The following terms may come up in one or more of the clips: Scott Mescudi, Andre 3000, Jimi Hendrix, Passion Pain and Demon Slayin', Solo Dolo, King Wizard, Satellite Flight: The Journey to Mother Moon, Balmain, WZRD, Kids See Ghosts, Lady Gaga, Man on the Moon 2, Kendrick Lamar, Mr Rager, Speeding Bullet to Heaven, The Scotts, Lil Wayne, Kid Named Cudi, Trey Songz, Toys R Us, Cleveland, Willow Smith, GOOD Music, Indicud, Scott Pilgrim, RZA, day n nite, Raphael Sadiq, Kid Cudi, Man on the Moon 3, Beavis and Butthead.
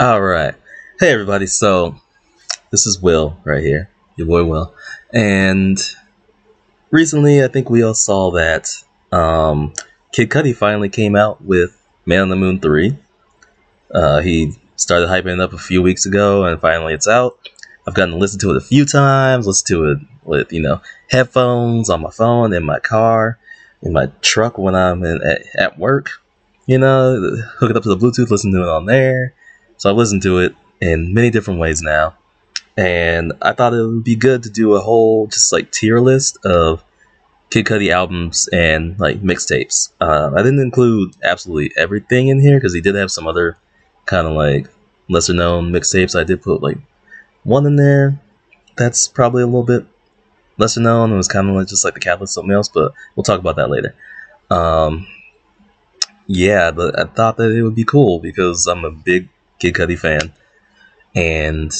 All right. Hey, everybody. So this is Will right here, your boy Will. And recently, I think we all saw that Kid Cudi finally came out with Man on the Moon 3. He started hyping it up a few weeks ago, and finally it's out. I've gotten to listen to it a few times, listen to it with, you know, headphones on my phone, in my car, in my truck when I'm at work. You know, hook it up to the Bluetooth, listen to it on there. So I've listened to it in many different ways now. And I thought it would be good to do a whole just like tier list of Kid Cudi albums and like mixtapes. I didn't include absolutely everything in here because he did have some other kind of like lesser known mixtapes. I did put like one in there that's probably a little bit lesser known. It was kind of like just like the catalyst something else, but we'll talk about that later. Yeah, but I thought that it would be cool because I'm a big Kid Cudi fan, and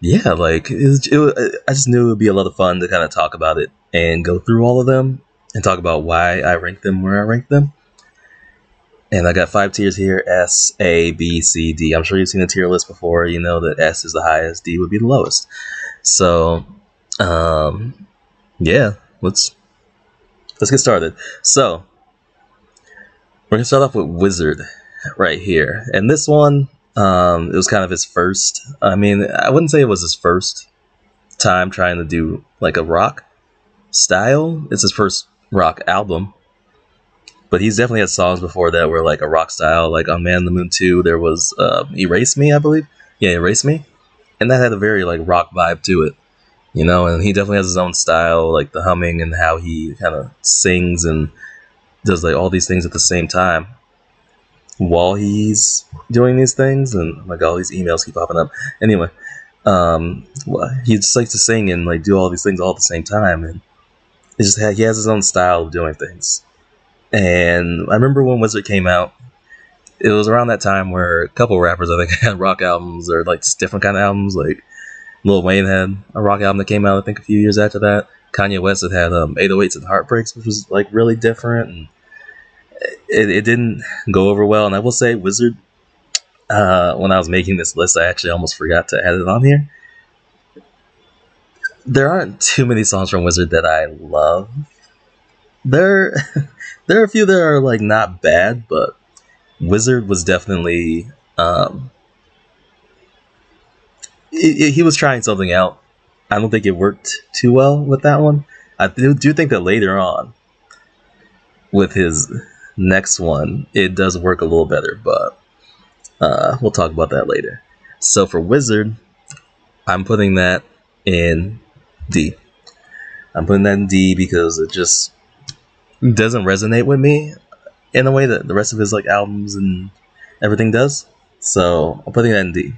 yeah, like I just knew it would be a lot of fun to kind of talk about it and go through all of them and talk about why I ranked them where I ranked them. And I got 5 tiers here: S, A, B, C, D. I'm sure you've seen the tier list before. You know that S is the highest, D would be the lowest. So, yeah, let's get started. So we're gonna start off with Wizard right here, and this one, it was kind of his first. I mean, I wouldn't say it was his first time trying to do like a rock style. It's his first rock album, but he's definitely had songs before that were like a rock style. Like on Man on the Moon 2, there was Erase Me, I believe. Yeah, Erase Me, and that had a very like rock vibe to it, you know. And he definitely has his own style, like the humming and how he kind of sings and does like all these things at the same time while he's doing these things. And like all these emails keep popping up. Anyway, he just likes to sing and like do all these things all at the same time, and it's just he has his own style of doing things. And I remember when Wizard came out, it was around that time where a couple rappers I think had rock albums, or like just different kind of albums. Like Lil Wayne had a rock album that came out I think a few years after that. Kanye West had 808s and Heartbreaks, which was like really different, and it didn't go over well. And I will say Wizard, when I was making this list, I actually almost forgot to add it on here. There aren't too many songs from Wizard that I love. There are a few that are like not bad, but Wizard was definitely he was trying something out. I don't think it worked too well with that one. I do think that later on with his next one, it does work a little better, but we'll talk about that later. So for Wizard, I'm putting that in D. I'm putting that in D because it just doesn't resonate with me in a way that the rest of his like albums and everything does. So I'm putting that in D.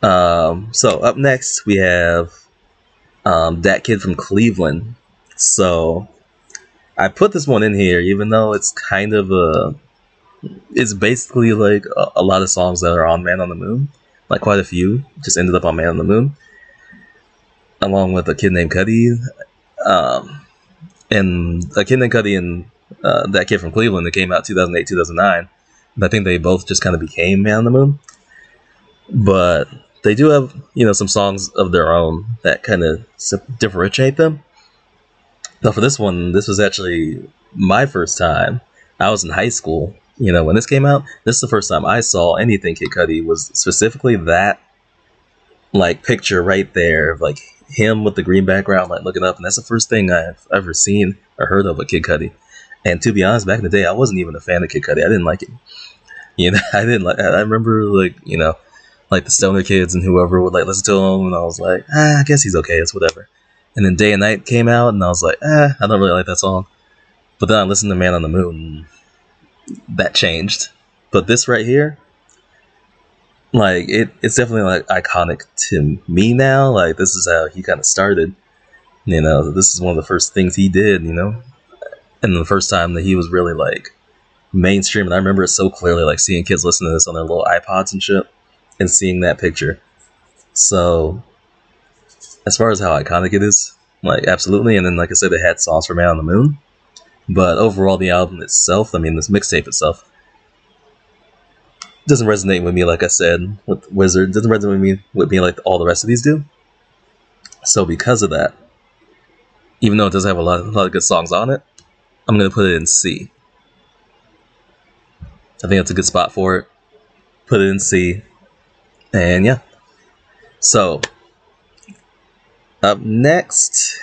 So up next we have that kid from Cleveland. So I put this one in here even though it's kind of it's basically like a lot of songs that are on Man on the Moon, like quite a few just ended up on Man on the Moon, along with A Kid Named Cudi, and A Kid Named Cudi and that kid from Cleveland that came out 2008-2009, and I think they both just kind of became Man on the Moon. But they do have, you know, some songs of their own that kind of differentiate them. Now for this one, this was actually my first time. I was in high school, you know, when this came out. This is the first time I saw anything Kid Cudi, was specifically that, like, picture right there of, like, him with the green background, like, looking up. And that's the first thing I've ever seen or heard of a Kid Cudi. And to be honest, back in the day, I wasn't even a fan of Kid Cudi. I didn't like it. You know, I didn't like, I remember, like, you know, like the stoner kids and whoever would like listen to him, and I was like, I guess he's okay, it's whatever. And then Day n Nite came out, and I was like, I don't really like that song. But then I listened to Man on the Moon, that changed. But this right here, like it's definitely like iconic to me now. Like this is how he kind of started. You know, this is one of the first things he did, you know, and the first time that he was really like mainstream. And I remember it so clearly, like seeing kids listen to this on their little iPods and shit, and seeing that picture. So as far as how iconic it is, like absolutely. And then like I said, they had songs for Man on the Moon, but overall the album itself, I mean this mixtape itself, doesn't resonate with me, like I said, with Wizard. It doesn't resonate with me like all the rest of these do. So because of that, even though it does have a lot of good songs on it, I'm going to put it in C. I think that's a good spot for it. Put it in C. And yeah. So, up next,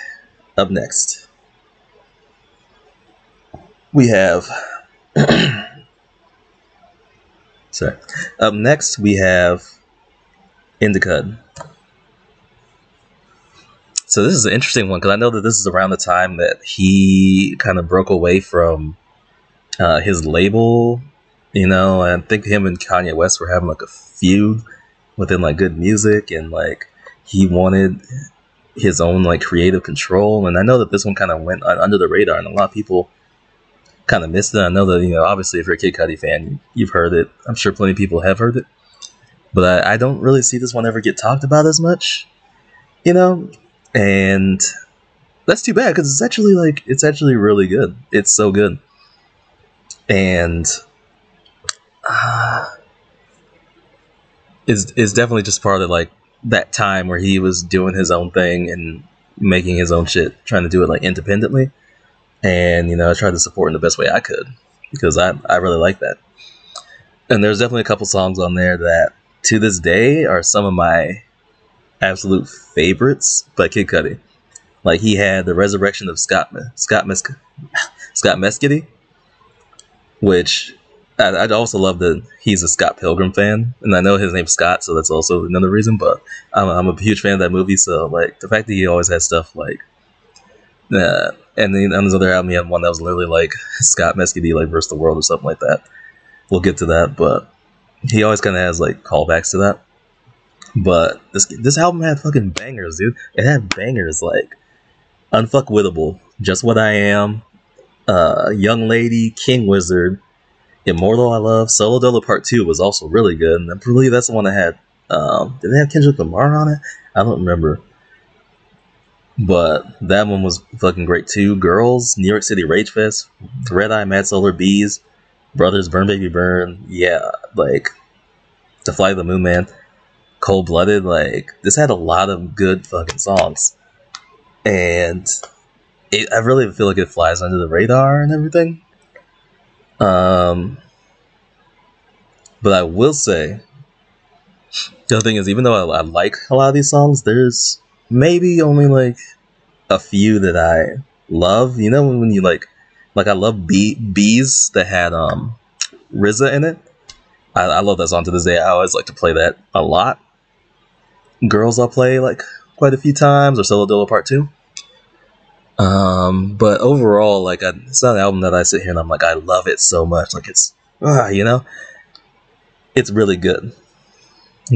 we have, Indicud. So this is an interesting one, because I know that this is around the time that he kind of broke away from his label, you know, and I think him and Kanye West were having like a feud within like Good Music, and like he wanted his own like creative control. And I know that this one kind of went under the radar, and a lot of people kind of missed it. I know that, you know, obviously if you're a Kid Cudi fan, you've heard it. I'm sure plenty of people have heard it, but I don't really see this one ever get talked about as much, you know. And that's too bad, because it's actually really good. It's so good. And it's definitely just part of like that time where he was doing his own thing and making his own shit, trying to do it like independently. And, you know, I tried to support in the best way I could, because I really like that. And there's definitely a couple songs on there that to this day are some of my absolute favorites by Kid Cudi. Like, he had the resurrection of Scott Mescudi, which I'd also love that he's a Scott Pilgrim fan, and I know his name's Scott, so that's also another reason. But I'm a huge fan of that movie, so like the fact that he always has stuff like that. And then on his other album, he had one that was literally like Scott Mescudi like versus the world or something like that. We'll get to that, but he always kind of has like callbacks to that. But this album had fucking bangers, dude. It had bangers like Unfuckwittable, Just What I Am, Young Lady, King Wizard, Immortal I Love. Solo Dolo Part 2 was also really good, and I believe that's the one that had did they have Kendrick Lamar on it? I don't remember, but that one was fucking great too. Girls, New York City Rage Fest, Thread Eye, Mad Solar Bees, Brothers, Burn Baby Burn, yeah, like To Fly the Moon Man, Cold Blooded. Like, this had a lot of good fucking songs, and I really feel like it flies under the radar and everything. But I will say, the other thing is, even though I like a lot of these songs, there's maybe only like a few that I love. You know, when you like I love Bees that had RZA in it. I love that song to this day. I always like to play that a lot. Girls I'll play like quite a few times, or Solo Dolo Part 2. But overall, like, it's not an album that I sit here and I'm like, I love it so much. Like, it's, you know, it's really good,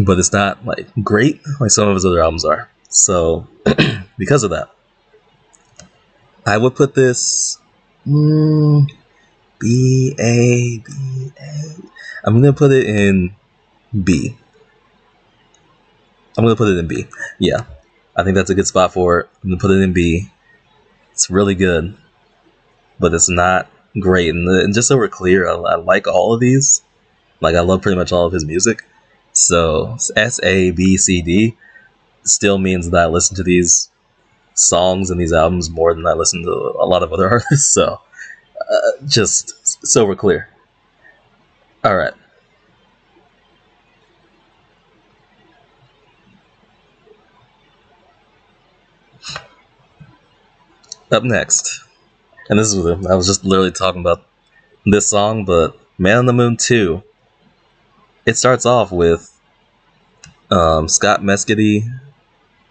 but it's not like great like some of his other albums are. So because of that, I would put this I'm going to put it in B. Yeah, I think that's a good spot for it. I'm going to put it in B. It's really good, but it's not great. And just so we're clear, I like all of these. Like, I love pretty much all of his music. So S-A-B-C-D still means that I listen to these songs and these albums more than I listen to a lot of other artists. So just so we're clear. All right. Up next, and this is, I was just literally talking about this song, but Man on the Moon 2. It starts off with Scott Mescudi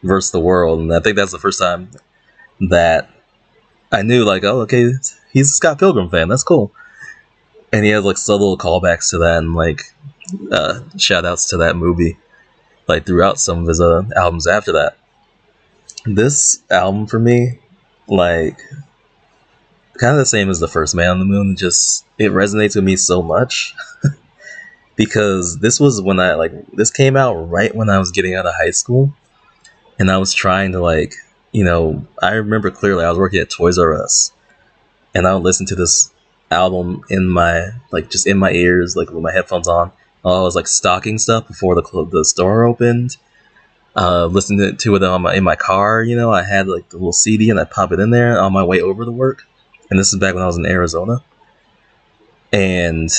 versus the world, and I think that's the first time that I knew, like, oh, okay, he's a Scott Pilgrim fan. That's cool. And he has like subtle callbacks to that, and like shout outs to that movie, like throughout some of his albums after that. This album for me, like, kind of the same as the first Man on the Moon, just it resonates with me so much because this was when I like this came out right when I was getting out of high school, and I was trying to, like, you know, I remember clearly I was working at Toys R Us, and I would listen to this album in my, like, just in my ears, like with my headphones on, I was like stocking stuff before the store opened. Listened to it on in my car. You know, I had like the little CD and I pop it in there on my way over to work. And this is back when I was in Arizona. And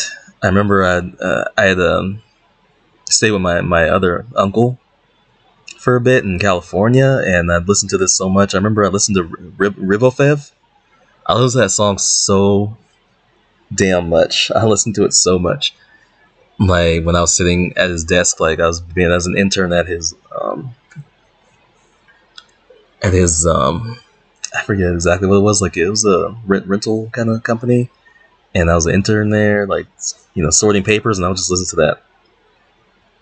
I remember I had stayed with my other uncle for a bit in California, and I'd listened to this so much. I remember I listened to Ribofev. I listened to that song so damn much. I listened to it so much. Like when I was sitting at his desk, like I was an intern at his I forget exactly what it was. Like it was a rental kind of company, and I was an intern there, like, you know, sorting papers, and I would just listen to that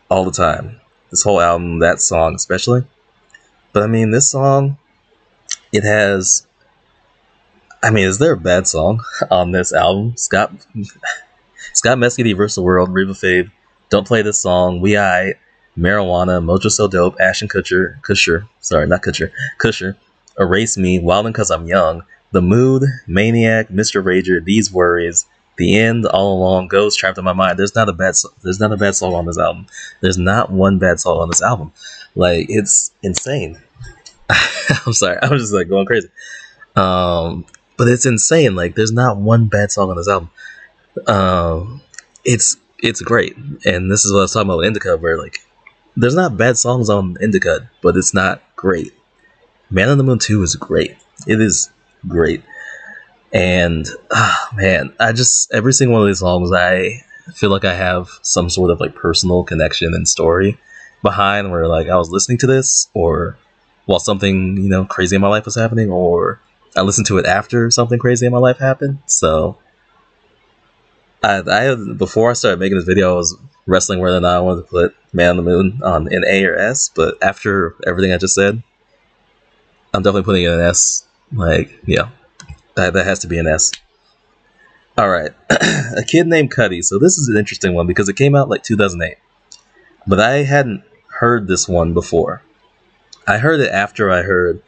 all the time. This whole album, that song especially. But I mean, this song, it has. I mean, is there a bad song on this album? Scott Mescudi vs. the World, Reba Fave, Don't Play This Song, We Aight, Marijuana, Mojo So Dope, Ashton Kutcher, Erase Me, Wildin' Cause I'm Young, The Mood, Maniac, Mr. Rager, These Worries, The End, All Along, Ghost, Trapped in My Mind. There's not a bad song on this album. There's not one bad song on this album. Like, it's insane. I'm sorry, I was just like going crazy. But it's insane. Like, there's not one bad song on this album. It's great, and this is what I was talking about with Indicud, where like there's not bad songs on Indicud, but it's not great. Man on the Moon 2 is great. It is great. And man, I just, every single one of these songs, I feel like I have some sort of like personal connection and story behind, where like I was listening to this, or while something, you know, crazy in my life was happening, or I listened to it after something crazy in my life happened. So before I started making this video, I was wrestling whether or not I wanted to put Man on the Moon on an A or S, but after everything I just said, I'm definitely putting it in an S. Like, yeah, that has to be an S. All right. A Kid Named Cudi. So this is an interesting one because it came out like 2008, but I hadn't heard this one before. I heard it after I heard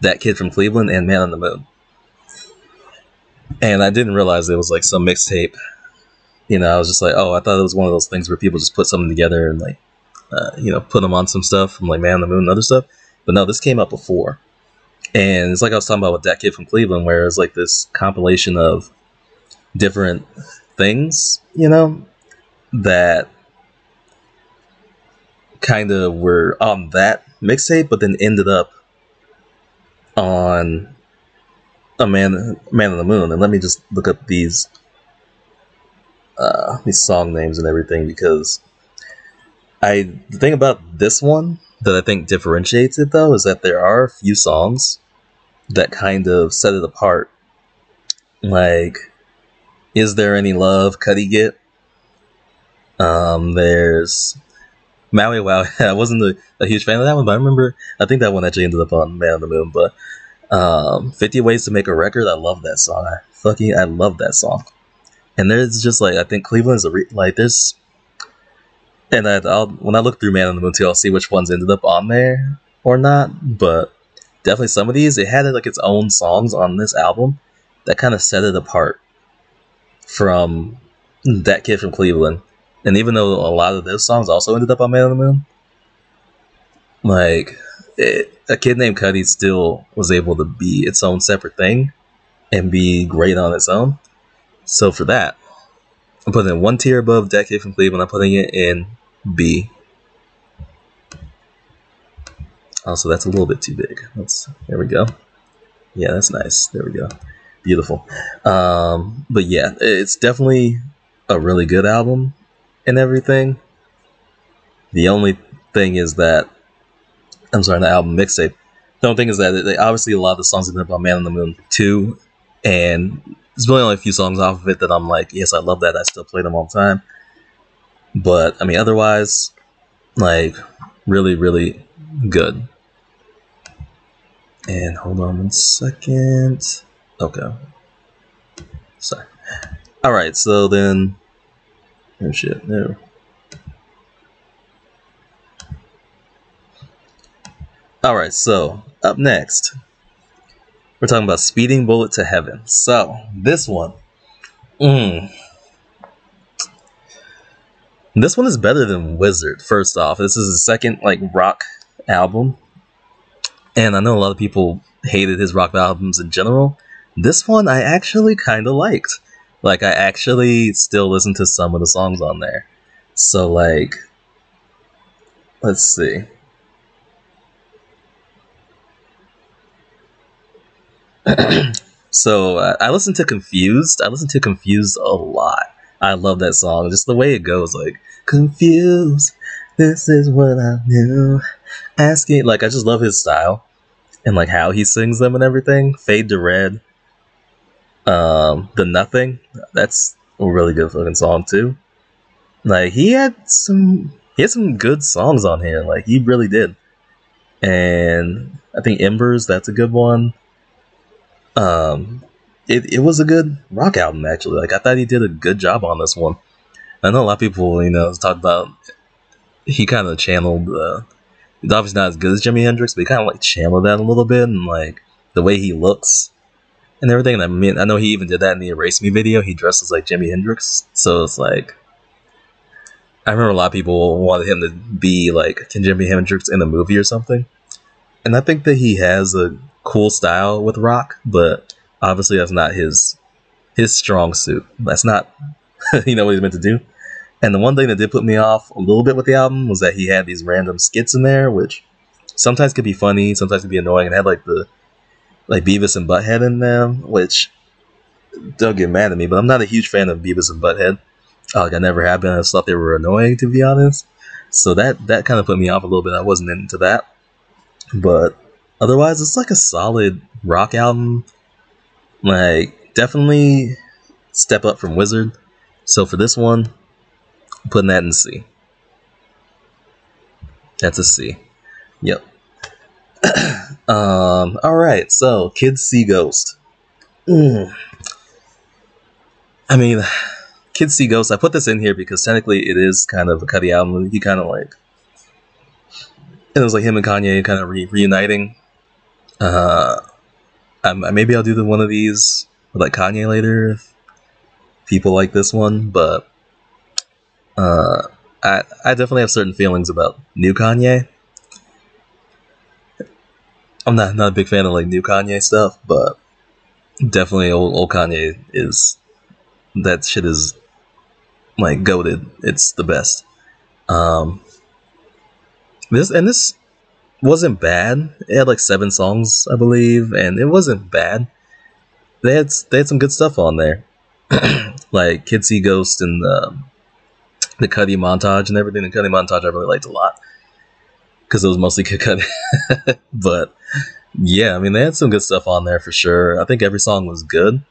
That Kid from Cleveland and Man on the Moon, and I didn't realize it was like some mixtape. You know, I was just like, oh, I thought it was one of those things where people just put something together and, like, you know, put them on some stuff from, like, Man on the Moon and other stuff. But no, this came out before. And it's like I was talking about with That Kid from Cleveland, where it's, like, this compilation of different things, you know, that kind of were on that mixtape, but then ended up on a Man on the Moon. And let me just look up these song names and everything, because the thing about this one that I think differentiates it, though, is that there are a few songs that kind of set it apart. Like, Is There Any Love, Cudi Get? There's Maui Wow. I wasn't a huge fan of that one, but I think that one actually ended up on Man on the Moon. But 50 Ways to Make a Record, I love that song. I love that song. And there's just, like, I think Cleveland's like, there's, and when I look through Man on the Moon 2, I'll see which ones ended up on there or not, but definitely some of these, it had, like, its own songs on this album that kind of set it apart from That Kid from Cleveland. And even though a lot of those songs also ended up on Man on the Moon, like, A Kid Named Cudi still was able to be its own separate thing and be great on its own. So for that, I'm putting it one tier above That Kid from Cleveland. I'm putting it in B. Also, that's a little bit too big. There we go. Yeah, that's nice. There we go. Beautiful. But yeah, it's definitely a really good album and everything. The only thing is that, I'm sorry, the album mixtape. The only thing is that obviously a lot of the songs ended up on Man on the Moon 2, and there's really only a few songs off of it that I'm like, yes, I love that. I still play them all the time. But, I mean, otherwise, like, really, really good. And hold on one second. Okay. Sorry. All right, so then... Oh, shit. No. All right, so up next... we're talking about Speeding Bullet to Heaven. So, this one. This one is better than Wizard, first off. This is his second, like, rock album. And I know a lot of people hated his rock albums in general. This one I actually kind of liked. Like, I actually still listen to some of the songs on there. So, like, let's see. So, I listened to Confused. I listened to Confused a lot. I love that song. Just the way it goes, like, confused, this is what I knew, asking. Like, I just love his style and, like, how he sings them and everything. Fade to Red, The Nothing. That's a really good fucking song, too. Like, he had some good songs on here. Like, he really did. And I think Embers, that's a good one. It was a good rock album, actually. Like, I thought he did a good job on this one. I know a lot of people, you know, talk about he kind of channeled, he's obviously not as good as Jimi Hendrix, but he kind of, like, channeled that a little bit, and, like, the way he looks and everything. And I mean, I know he even did that in the Erase Me video. He dresses like Jimi Hendrix, so it's like, I remember a lot of people wanted him to be, like, can Jimi Hendrix in a movie or something. And I think that he has a cool style with rock, but obviously that's not his strong suit. That's not, you know, what he's meant to do. And the one thing that did put me off a little bit with the album was that he had these random skits in there, which sometimes could be funny, sometimes could be annoying. It had, like, the, like, Beavis and Butthead in them, which, don't get mad at me, but I'm not a huge fan of Beavis and Butthead. Like, I never have been. I just thought they were annoying, to be honest. So that kind of put me off a little bit. I wasn't into that. But otherwise, it's, like, a solid rock album. Like, definitely step up from Wizard. So for this one, I'm putting that in C. That's a C. Yep. Alright, so Kids See Ghosts. I mean, Kids See Ghosts, I put this in here because technically it is kind of a Cudi album. He kind of, like, it was like him and Kanye kind of reuniting. Maybe I'll do one of these with, like, Kanye later if people like this one, but I definitely have certain feelings about new Kanye. I'm not a big fan of, like, new Kanye stuff, but definitely old Kanye is, that shit is, like, goated. It's the best. This wasn't bad. It had, like, 7 songs, I believe, and it wasn't bad. They had some good stuff on there, like Kids See Ghosts and the Cudi montage and everything. The Cudi montage I really liked a lot because it was mostly Kid Cudi. But yeah, I mean, they had some good stuff on there for sure. I think every song was good,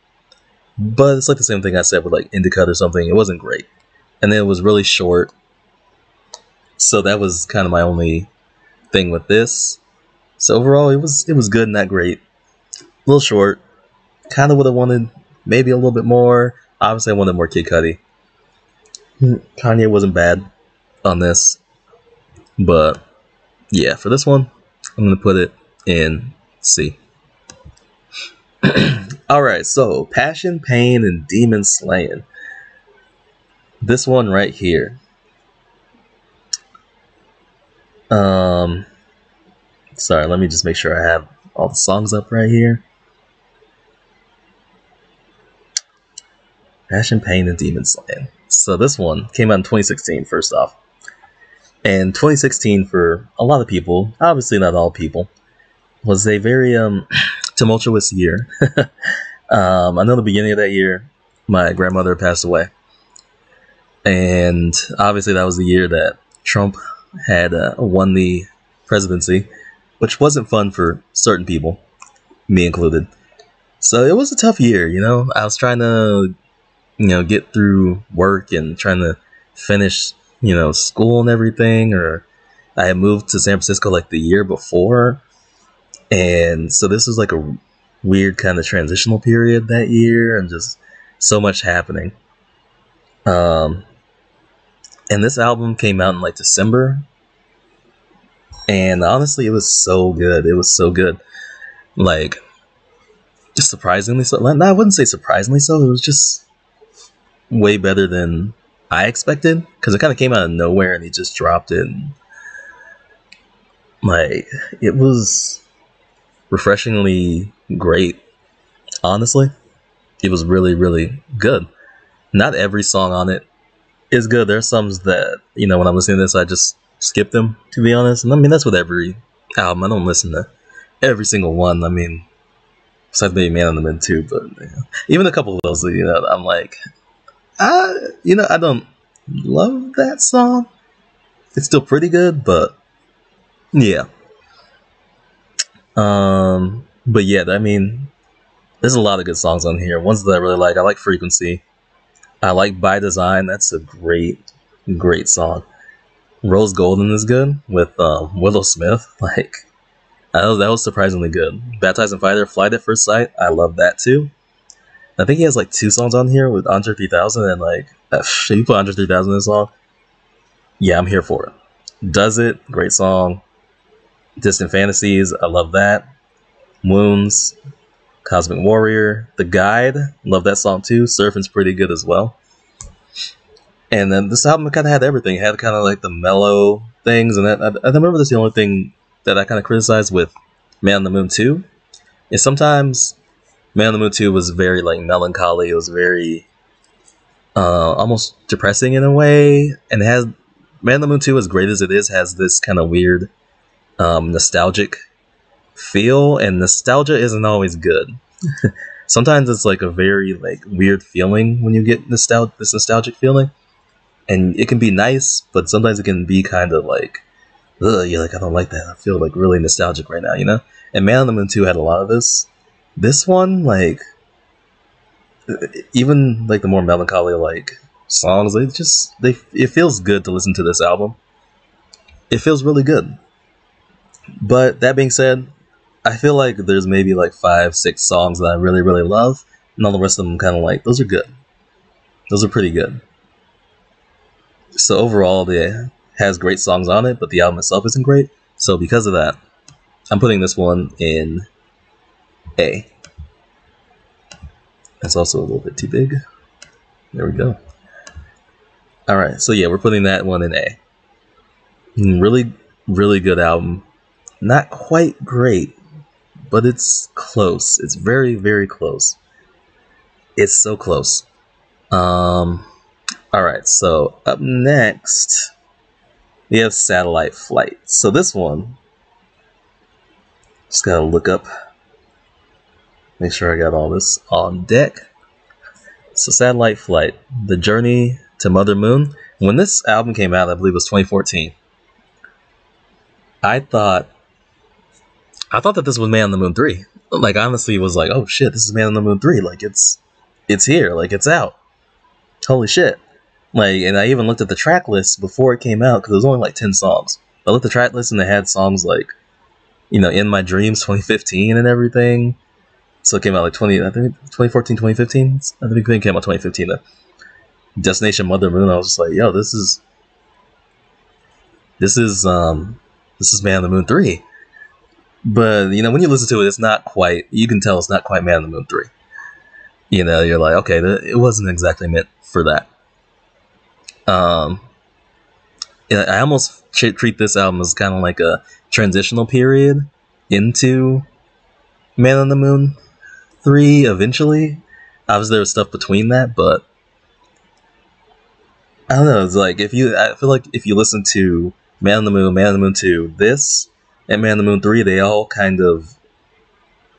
but it's like the same thing I said with, like, Indicud or something. It wasn't great, and then it was really short. So that was kind of my only thing with this. So overall, it was good, not great. A little short. Kind of would have wanted maybe a little bit more. Obviously, I wanted more Kid Cudi. Kanye wasn't bad on this. But yeah, for this one, I'm going to put it in C. Alright, so Passion, Pain, and Demon Slayin'. This one right here. Sorry, let me just make sure I have all the songs up right here. Passion, Pain, and Demon Slayin'. So this one came out in 2016, first off. And 2016, for a lot of people, obviously not all people, was a very tumultuous year. I know the beginning of that year, my grandmother passed away. And obviously that was the year that Trump had won the presidency, which wasn't fun for certain people, me included. So it was a tough year, you know. I was trying to, you know, get through work and trying to finish, you know, school and everything. Or I had moved to San Francisco, like, the year before, and so this was, like, a weird kind of transitional period that year, and just so much happening. And this album came out in, like, December. And honestly, it was so good. It was so good. Like, just surprisingly so. No, I wouldn't say surprisingly so. It was just way better than I expected, because it kind of came out of nowhere and he just dropped it. And, like, it was refreshingly great. Honestly, it was really, really good. Not every song on it is good. There's some that, you know, when I'm listening to this, I just skip them, to be honest. And I mean, that's with every album. I don't listen to every single one. I mean, besides maybe Man on the Moon 2, but you know, even a couple of those, you know, I'm like, you know, I don't love that song. It's still pretty good, but yeah. But yeah, I mean, there's a lot of good songs on here. Ones that I really like. I like Frequency. I like By Design. That's a great, great song. Rose Golden is good with Willow Smith. Like, I know that was surprisingly good. Baptized and Fighter, Flight at First Sight. I love that too. I think he has like two songs on here with Andre 3000, and like, should you put Andre 3000 in this song? Yeah, I'm here for it. Does It, great song. Distant Fantasies, I love that. Wounds, Cosmic Warrior, The Guide, love that song too. Surfing's pretty good as well. And then this album kind of had everything. It had kind of like the mellow things, and that, I remember that's the only thing that I kind of criticized with Man on the Moon 2. Is sometimes Man on the Moon 2 was very like melancholy. It was very almost depressing in a way, and it has Man on the Moon 2, as great as it is, has this kind of weird nostalgic feel, and nostalgia isn't always good. Sometimes it's like a very like weird feeling when you get this nostalgic feeling, and it can be nice, but sometimes it can be kind of like, ugh, you're like, I don't like that, I feel like really nostalgic right now, you know. And Man on the Moon 2 had a lot of this one, like, even like the more melancholy like songs, it feels good to listen to this album. It feels really good. But that being said, I feel like there's maybe like 5-6 songs that I really, really love, and all the rest of them kind of like, those are good. Those are pretty good. So overall, it has great songs on it, but the album itself isn't great. So because of that, I'm putting this one in A. That's also a little bit too big. There we go. Alright, so yeah, we're putting that one in A. Really, really good album. Not quite great, but it's close. It's very, very close. It's so close. Alright, so up next, we have Satellite Flight. So this one, just gotta look up, make sure I got all this on deck. So Satellite Flight, The Journey to Mother Moon. When this album came out, I believe it was 2014, I thought that this was Man on the Moon 3. Like, honestly, it was like, oh shit, this is Man on the Moon 3. Like, it's here. Like, it's out. Holy shit. Like, and I even looked at the track list before it came out, because it was only like 10 songs. I looked at the track list, and they had songs like, you know, In My Dreams 2015 and everything. So it came out like 2014, 2015. I think it came out 2015, though. Destination Mother Moon, I was just like, yo, this is Man on the Moon 3. But, you know, when you listen to it, it's not quite, you can tell it's not quite Man on the Moon 3. You know, you're like, okay, it wasn't exactly meant for that. I almost treat this album as kind of like a transitional period into Man on the Moon 3 eventually. Obviously, there was stuff between that, but I don't know, it's like, I feel like if you listen to Man on the Moon, Man on the Moon 2, this, and Man on the Moon 3, they all kind of,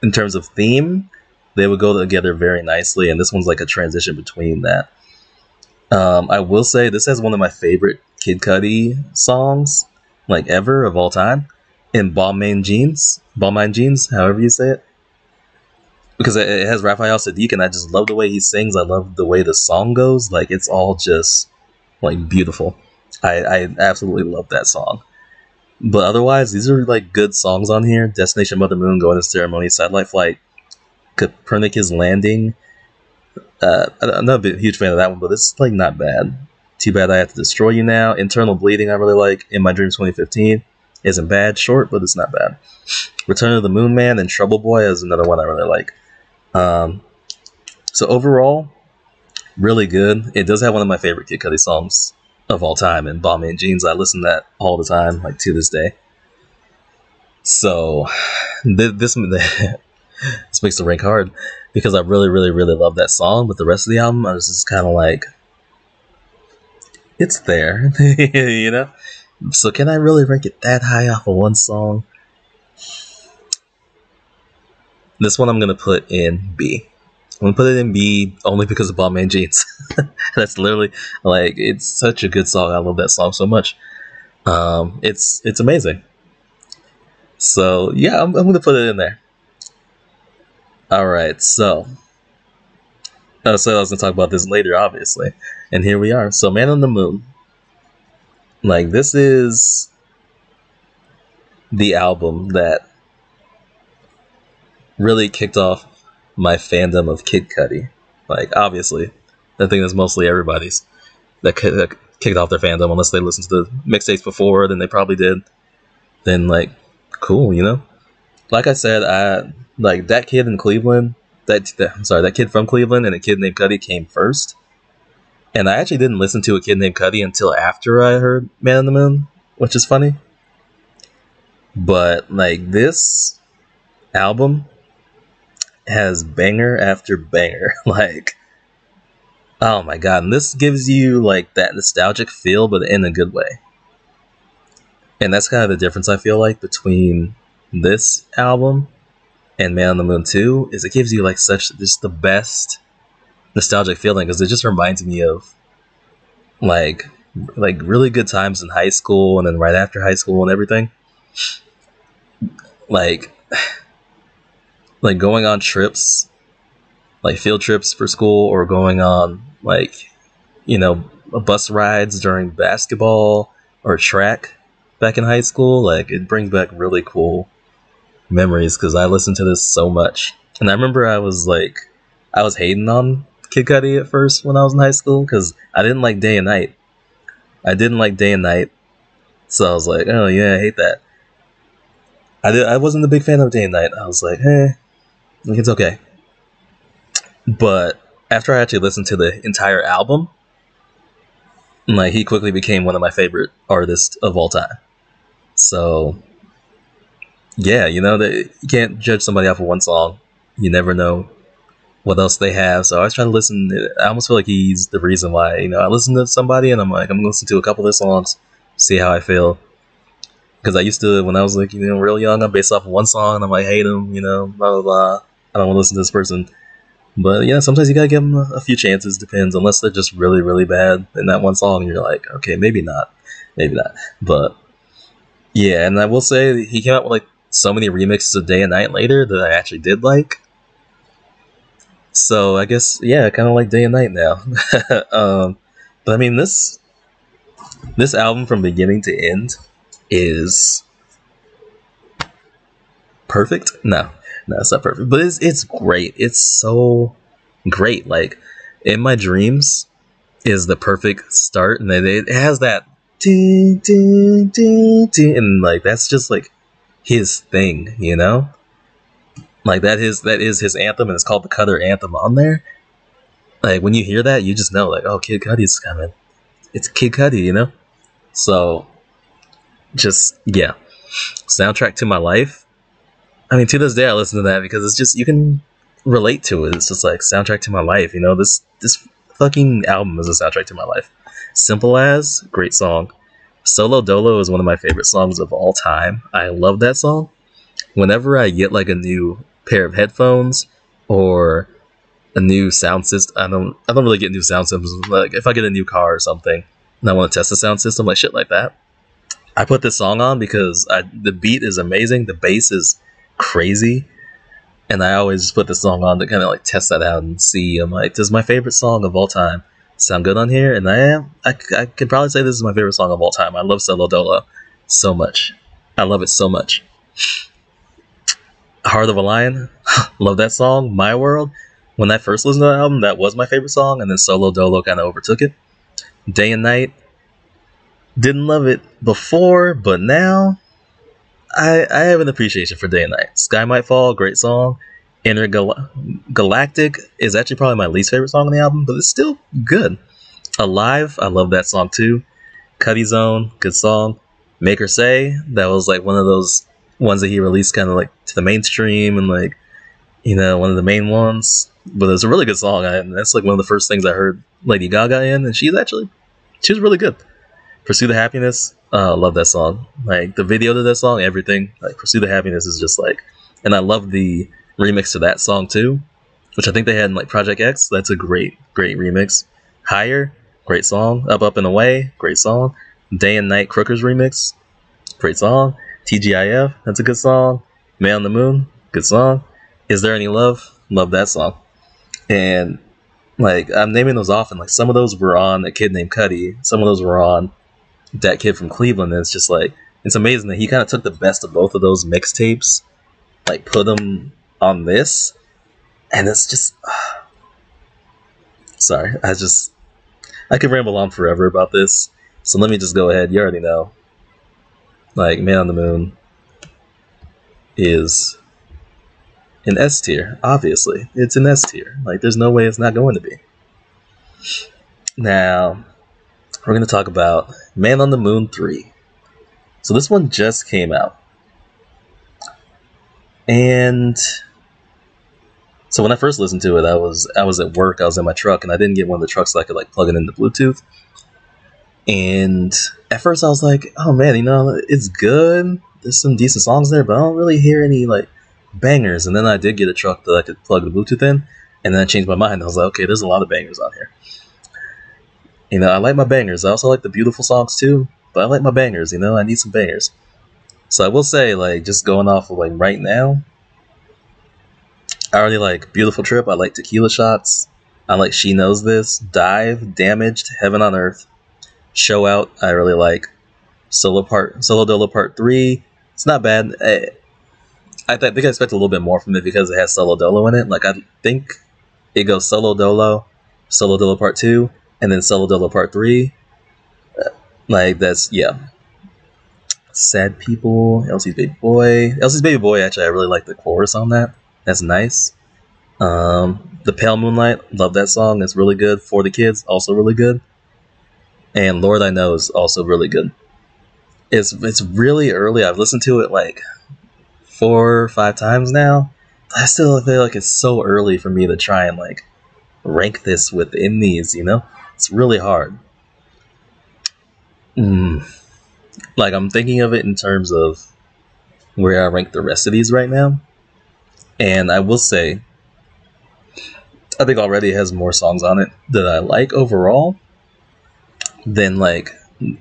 in terms of theme, they would go together very nicely, and this one's like a transition between that. I will say, this has one of my favorite Kid Cudi songs, like, ever, of all time, in Balmain Jeans, however you say it, because it has Raphael Sadiq, and I just love the way he sings. I love the way the song goes. Like, it's all just, like, beautiful. I absolutely love that song. But otherwise, these are like good songs on here. Destination Mother Moon, Going to Ceremony, Satellite Flight, Copernicus Landing. I'm not a huge fan of that one, but it's like not bad. Too Bad I Have to Destroy You Now. Internal Bleeding, I really like. In My Dreams 2015 isn't bad. Short, but it's not bad. Return of the Moon Man and Trouble Boy is another one I really like. So overall, really good. It does have one of my favorite Kid Cudi songs of all time, and Bomb and Jeans. I listen to that all the time, like to this day. So this makes the rank hard because I really, really, really love that song. But the rest of the album, I was just kind of like, it's there, you know? So can I really rank it that high off of one song? This one I'm going to put in B. I'm going to put it in B only because of Bomb Man Jeans. That's literally, like, it's such a good song. I love that song so much. It's amazing. So, yeah, I'm going to put it in there. All right, so. So I was going to talk about this later, obviously. And here we are. So Man on the Moon. Like, this is the album that really kicked off my fandom of Kid Cudi. Like, obviously, I think that's mostly everybody's that kicked off their fandom, unless they listened to the mixtapes before, then they probably did. Then, like, cool, you know? Like I said, that kid in Cleveland, that kid from Cleveland and A Kid Named Cudi came first. And I actually didn't listen to A Kid Named Cudi until after I heard Man on the Moon, which is funny. But, like, this album has banger after banger. Like, oh my god. And this gives you, like, that nostalgic feel, but in a good way. And that's kind of the difference, I feel like, between this album and Man on the Moon 2, is it gives you, like, such just the best nostalgic feeling, because it just reminds me of like really good times in high school, and then right after high school and everything, like going on trips, like field trips for school, or going on, like, you know, bus rides during basketball or track back in high school. Like, it brings back really cool memories, because I listened to this so much. And I remember I was hating on Kid Cudi at first when I was in high school, because I didn't like Day n Nite. So I was like, oh yeah, I hate that. I wasn't a big fan of Day n Nite. I was like, eh, like, it's okay. But after I actually listened to the entire album, like, he quickly became one of my favorite artists of all time. So yeah, you know, you can't judge somebody off of one song. You never know what else they have. So I was trying to listen. I almost feel like he's the reason why, you know, I listen to somebody and I'm like, I'm going to listen to a couple of their songs, see how I feel. Because I used to, when I was, like, you know, real young, I'm based off of one song and I'm like, hate him, you know, blah, blah, blah. I don't want to listen to this person. But, you know, sometimes you got to give them a few chances, depends, unless they're just really, really bad in that one song. You're like, okay, maybe not. But yeah, and I will say he came out with, like, so many remixes of Day n Nite later that I actually did like. So I guess, yeah, I kind of like Day n Nite now. But I mean, this album from beginning to end is perfect. No, it's not perfect, but it's great. It's so great. Like, In My Dreams is the perfect start, and then it has that ding, ding, ding, ding, and, like, that's just, like, his thing, you know? Like, that is his anthem, and it's called the Cutter Anthem on there. Like, when you hear that, you just know, like, oh, Kid Cudi's coming. It's Kid Cudi, you know? So, just, yeah. Soundtrack to My Life. I mean, to this day, I listen to that because it's just, you can relate to it. It's just like, soundtrack to my life, you know? This fucking album is a soundtrack to my life. Simple As, great song. Solo Dolo is one of my favorite songs of all time. I love that song. Whenever I get, like, a new pair of headphones or a new sound system, I don't really get new sound systems. Like, if I get a new car or something and I want to test the sound system, like, shit like that, I put this song on because the beat is amazing, the bass is crazy, and I always just put this song on to kind of, like, test that out and see. I'm like, does my favorite song of all time sound good on here? And I could probably say this is my favorite song of all time. I love Solo Dolo so much. I love it so much. Heart of a Lion, love that song. My World, when I first listened to the album, that was my favorite song, and then Solo Dolo kind of overtook it. Day n Nite, didn't love it before, but now I have an appreciation for Day n Nite. Sky Might Fall, great song. Intergalactic is actually probably my least favorite song on the album, but it's still good. Alive, I love that song too. Cudi Zone, good song. Make Her Say, that was like one of those ones that he released kind of like to the mainstream and like, you know, one of the main ones. But it's a really good song, and that's like one of the first things I heard Lady Gaga in, and she was really good. Pursue the Happiness, love that song. Like the video to that song, everything. Like Pursue the Happiness is just like, and I love the remix to that song too, which I think they had in like Project X. That's a great remix. Higher, great song. Up Up and Away, great song. Day and Nite Crooker's remix, great song. TGIF, that's a good song. Man on the Moon, good song. Is There Any Love? Love that song. And like I'm naming those off, and like some of those were on A Kid Named Cudi, some of those were on That Kid from Cleveland, and it's just like it's amazing that he kind of took the best of both of those mixtapes, like put them on this, and it's just sorry, I could ramble on forever about this, so let me just go ahead. You already know, like Man on the Moon is an S tier. Obviously, it's an S tier. Like there's no way it's not going to be. Now we're going to talk about Man on the Moon 3. So this one just came out. And so when I first listened to it, I was at work, I was in my truck, and I didn't get one of the trucks that I could like plug it into Bluetooth. And at first I was like, oh man, you know, it's good. There's some decent songs there, but I don't really hear any like bangers. And then I did get a truck that I could plug the Bluetooth in, and then I changed my mind. I was like, okay, there's a lot of bangers on here. You know, I like my bangers. I also like the beautiful songs too, but I like my bangers, you know, I need some bangers. So I will say, like, just going off of, like, right now, I already like Beautiful Trip, I like Tequila Shots, I like She Knows This, Dive, Damaged, Heaven on Earth, Show Out, I really like, Solo Dolo Part 3, it's not bad. I think I expect a little bit more from it because it has Solo Dolo in it. Like, I think it goes Solo Dolo Part 2, and then Solo Dolo Part 3. Like, that's, yeah. Sad People, Elsie's Baby Boy. Elsie's Baby Boy, actually, I really like the chorus on that. That's nice. The Pale Moonlight, love that song. That's really good. For the Kids, also really good. And Lord I Know is also really good. It's really early. I've listened to it, like, 4 or 5 times now. I still feel like it's so early for me to try and, like, rank this within these, you know? It's really hard. Like, I'm thinking of it in terms of where I rank the rest of these right now. And I will say, I think already it has more songs on it that I like overall than, like,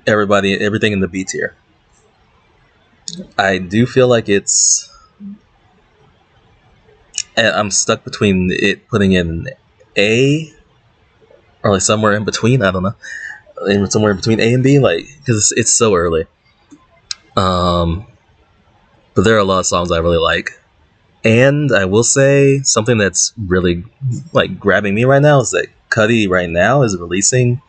everything in the B tier. I do feel like it's... I'm stuck between it putting in A or, like, somewhere in between, I don't know. Somewhere between A and B, like, because it's so early. But there are a lot of songs I really like, and I will say something that's really like grabbing me right now is that Cudi right now is releasing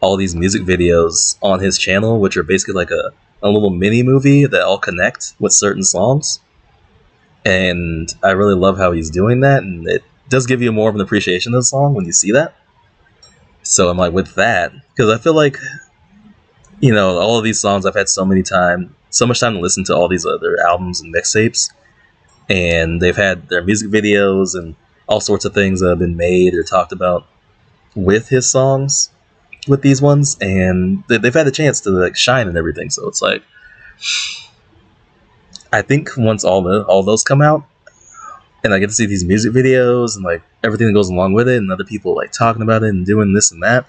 all these music videos on his channel, which are basically like a little mini movie that all connect with certain songs, and I really love how he's doing that, and it does give you more of an appreciation of the song when you see that. So I'm like, with that, because I feel like, you know, all of these songs I've had so much time to listen to all these other albums and mixtapes, and they've had their music videos and all sorts of things that have been made or talked about with his songs, with these ones, and they've had the chance to like shine and everything. So it's like, I think once all those come out, and I get to see these music videos and like everything that goes along with it, and other people like talking about it and doing this and that,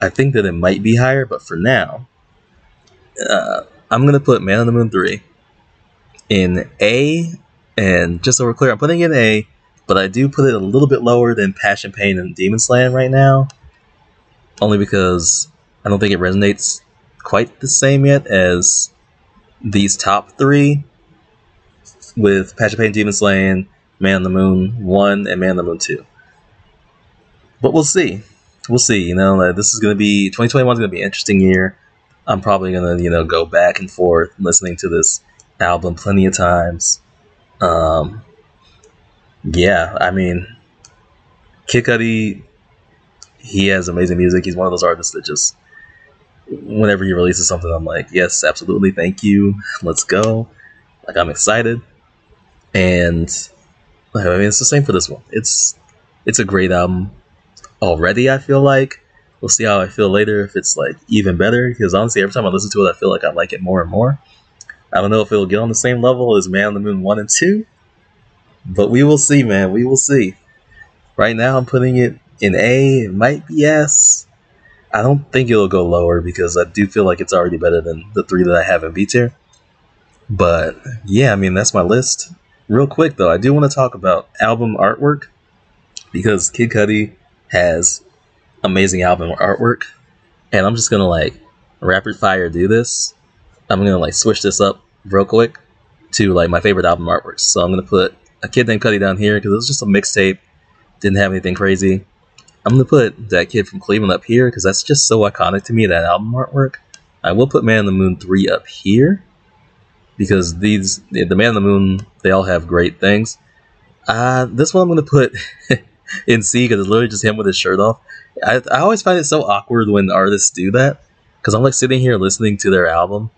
I think that it might be higher. But for now, I'm gonna put Man on the Moon 3 in A. And just so we're clear, I'm putting it in A, but I do put it a little bit lower than Passion Pain and Demon Slayin' right now, only because I don't think it resonates quite the same yet as these top three, with Passion Pain and Demon Slayin', Man on the Moon 1, and Man on the Moon 2. But we'll see. We'll see, you know, this is going to be, 2021 is going to be an interesting year. I'm probably going to, you know, go back and forth listening to this album plenty of times. Yeah, I mean, Kid Cudi, he has amazing music. He's one of those artists that just, whenever he releases something, I'm like, yes, absolutely, thank you, let's go. Like, I'm excited. And I mean, it's the same for this one. It's a great album already, I feel like. We'll see how I feel later, if it's like even better, because honestly, every time I listen to it, I feel like I like it more and more. I don't know if it'll get on the same level as Man on the Moon 1 and 2, but we will see, man. We will see. Right now, I'm putting it in A. It might be S. I don't think it'll go lower, because I do feel like it's already better than the three that I have in B tier. But yeah, I mean, that's my list. Real quick, though, I do want to talk about album artwork, because Kid Cudi has amazing album artwork, and I'm just gonna like rapid fire do this. I'm gonna like switch this up real quick to like my favorite album artworks. So I'm gonna put A Kid Named Cudi down here because it was just a mixtape, didn't have anything crazy. I'm gonna put that kid from Cleveland up here because that's just so iconic to me, that album artwork. I will put Man on the Moon 3 up here because the Man on the Moon, they all have great things. This one I'm gonna put in C because it's literally just him with his shirt off. I always find it so awkward when artists do that, because I'm like sitting here listening to their album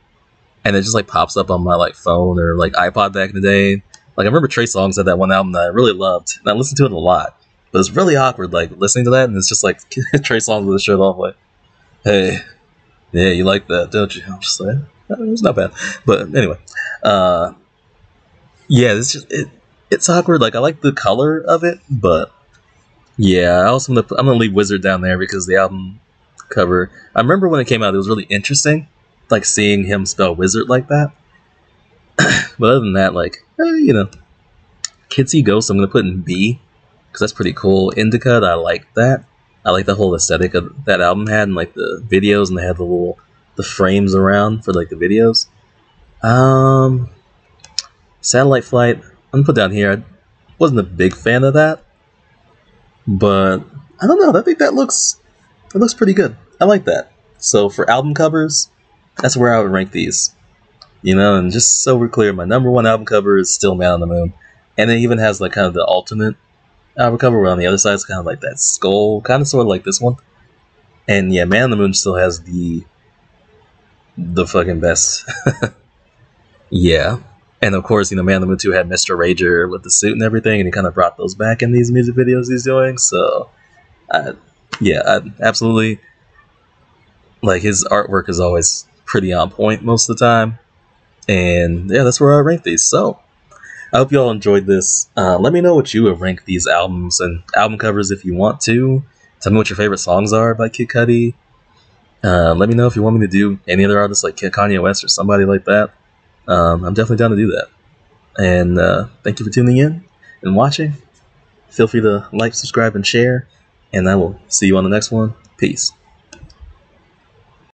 and it just like pops up on my like phone or like iPod back in the day. Like I remember Trey Songz had that one album that I really loved and I listened to it a lot, but it's really awkward like listening to that and it's just like Trey Songz with his shirt off like, hey, yeah, you like that, don't you? I'm just like, it's not bad. But anyway, yeah, it's just it's awkward. Like I like the color of it, but yeah, I also I'm gonna leave Wizard down there because the album cover, I remember when it came out, it was really interesting, like seeing him spell wizard like that. But other than that, like you know, Kids See Ghosts, I'm gonna put in B because that's pretty cool. Indicud, I like that. I like the whole aesthetic of that album had, and like the videos, and they had the frames around for like the videos. Satellite Flight, I'm gonna put down here. I wasn't a big fan of that, but I don't know, I think that looks pretty good. I like that. So for album covers, that's where I would rank these, you know. And just so we're clear, my number one album cover is still Man on the Moon, and it even has like kind of the alternate album cover where on the other side it's kind of like that skull, kind of sort of like this one. And yeah, Man on the Moon still has the fucking best. Yeah, and of course, you know, Man on the Moon 2 had Mr. Rager with the suit and everything, and he kind of brought those back in these music videos he's doing. So, I absolutely, like, his artwork is always pretty on point most of the time. And yeah, that's where I rank these. So, I hope you all enjoyed this. Let me know what you would rank these albums and album covers if you want to. Tell me what your favorite songs are by Kid Cudi. Let me know if you want me to do any other artists like Kanye West or somebody like that. I'm definitely down to do that. And thank you for tuning in and watching. Feel free to like, subscribe, and share. And I will see you on the next one. Peace.